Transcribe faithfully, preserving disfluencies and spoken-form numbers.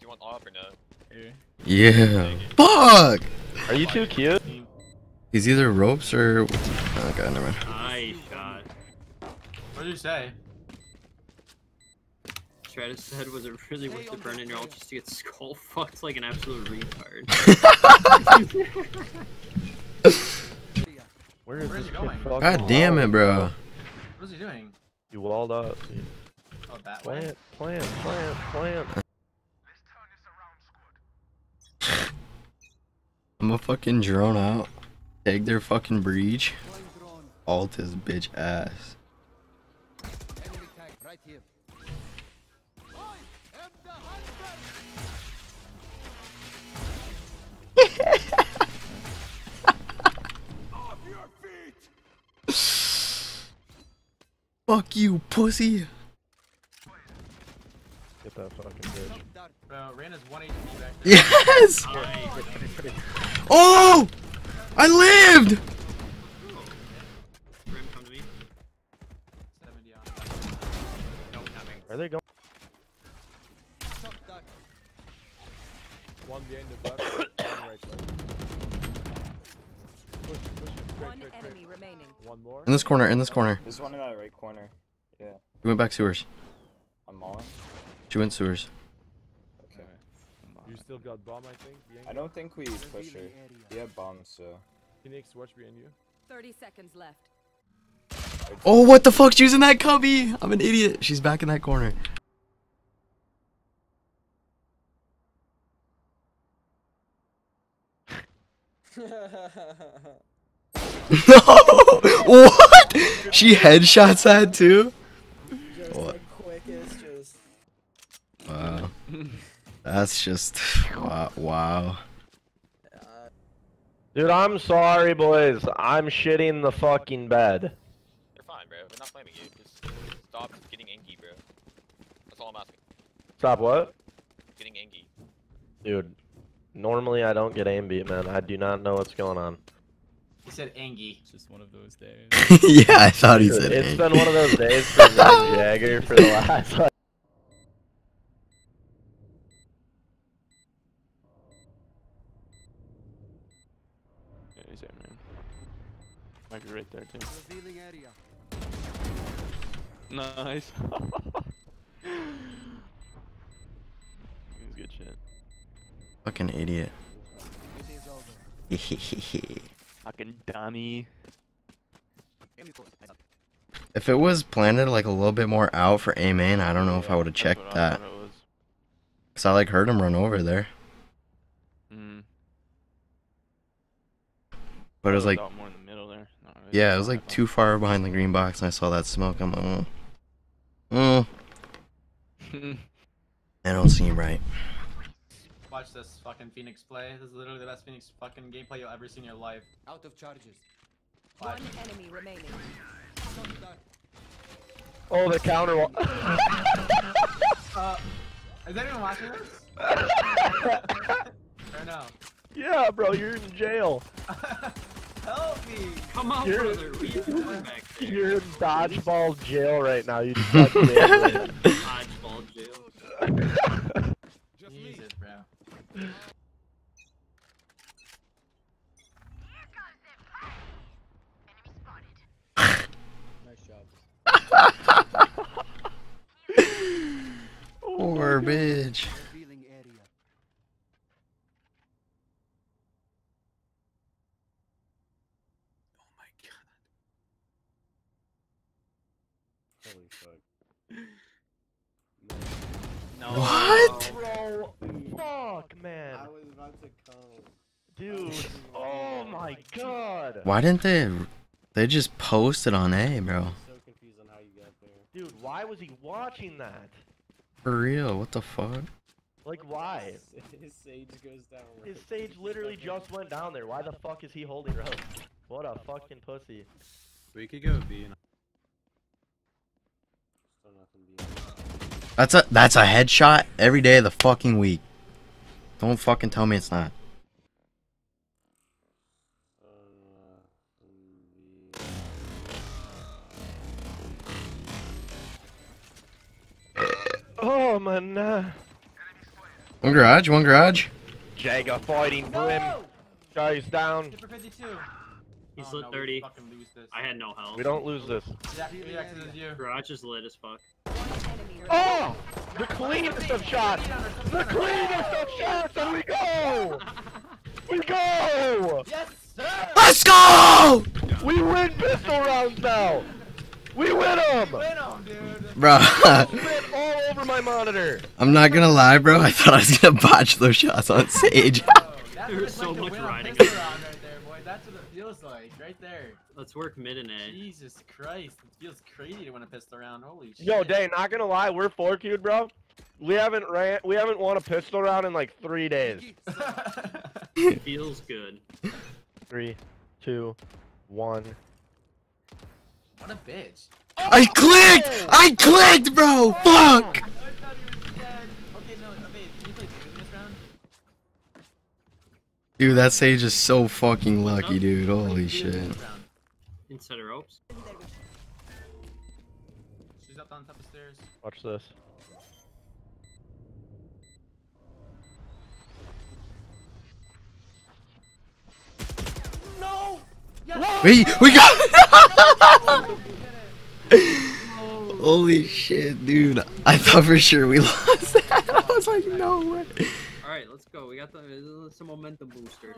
you want off or not. Here. Yeah. Fuck! Are you too cute? He's either ropes or. Oh god, never mind. Nice shot. What did you say? Stratus said, was it really worth the burn in your ult just to get skull fucked like an absolute retard? Where is, Where is he going? God damn it, bro. What is he doing? He walled up. Dude. Oh, that plant, way. Plant, plant, plant, plant. I'm gonna fucking drone out. Take their fucking breach. Alt his bitch ass. Fuck you, pussy. Get that fucking bitch. Bro, Reyna's one H P back there. Yes! Oh! I lived! Are they going? One behind the left, one right side. Push, push, one enemy remaining. One more. In this corner, in this corner. There's one in that right corner. Yeah. She went back sewers. I'm on. She went sewers. Okay. You still got bomb, I think. I don't think we push her. We have bombs, so. Phoenix, watch behind you. Thirty seconds left. Oh, what the fuck? She was in that cubby. I'm an idiot. She's back in that corner. No! What? She headshots that too? What? Wow. That's just wow. wow. Dude, I'm sorry, boys. I'm shitting the fucking bed. You're fine, bro. We're not blaming you. Just stop getting angry, bro. That's all I'm asking. Stop what? Getting angry. Dude. Normally I don't get aim beat, man. I do not know what's going on. He said Angie. It's just one of those days. Yeah, I thought he Dude, said It's Angie. Been one of those days for Zach Jagger for the last like... Yeah, he's there, man. Might be right there, too. Revealing area. Nice. He's good shit. Fucking idiot. Fucking dummy. If it was planted like a little bit more out for A main, I don't know yeah, if I would have checked that. Cause I like heard him run over there. Mm. But it was like more in the middle there. Not really. Yeah, it was like too far behind the green box, and I saw that smoke. I'm like, oh, mm. That don't seem right. Watch this fucking Phoenix play. This is literally the best Phoenix fucking gameplay you'll ever see in your life. Out of charges. Watch. One enemy remaining. Oh, the counter wall. uh, is anyone watching this? Or no? Yeah, bro, you're in jail. Help me! Come on, you're, brother. What are you doing back there? You're in dodgeball jail right now. You just fucking dodgeball jail. Jesus, bro. Poor bitch. Oh my god. Holy fuck. No. What? No. Fuck, man. I was about to come. Dude, oh my god. Why didn't they? They just posted on A, bro. I'm so confused on how you got there. Dude, why was he watching that? For real, what the fuck? Like, why? His sage goes down. His sage literally just went down there. Why the fuck is he holding ropes? What a fucking pussy. We could go B. That's a that's a headshot every day of the fucking week. Don't fucking tell me it's not. Oh my nah. One garage, one garage. Jaeger fighting Brim. No! Jai's down. He's oh, lit no, thirty. I had no health. We don't lose this. Yeah, yeah, yeah. Garage is lit as fuck. Oh! The cleanest of shots! The cleanest of shots! And we go! We go! Yes, sir! Let's go! We win pistol rounds now! We win them! We win them, dude. Bro. Spit all over my monitor. I'm not gonna lie, bro. I thought I was gonna botch those shots on stage. There's so like much riding. Right there, boy. That's what it feels like, right there. Let's work mid and A. Jesus Christ, it feels crazy to win a pistol round. Holy shit. Yo, Dane, not gonna lie, we're four Q'd, bro. We haven't ran, we haven't won a pistol round in like three days. It feels good. Three, two, one. What a bitch. Oh, I clicked! Man. I clicked, bro! Oh, fuck! I thought he was dead. Okay, no, okay, can you play Dude this round? Dude, that Sage is so fucking lucky, dude. Holy shit. Inside her ropes. She's up on top of stairs. Watch this. No! Yes. We, we got Holy shit, dude. I thought for sure we lost that. I was like, no way. Alright, let's go. We got the, some momentum booster.